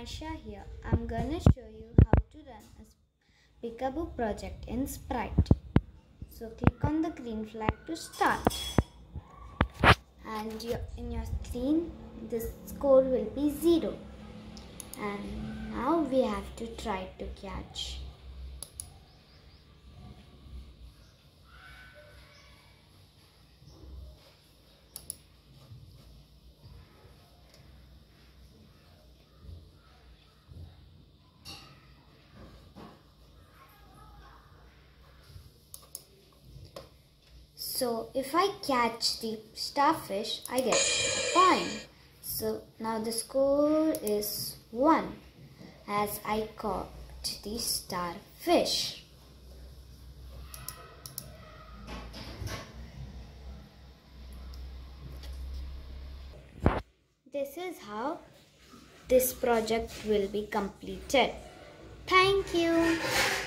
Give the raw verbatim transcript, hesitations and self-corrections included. Naisha here. I'm gonna show you how to run a Peekaboo project in Sprite. So click on the green flag to start. And your, in your screen, this score will be zero. And now we have to try to catch. So if I catch the starfish, I get a point. So now the score is one as I caught the starfish. This is how this project will be completed. Thank you.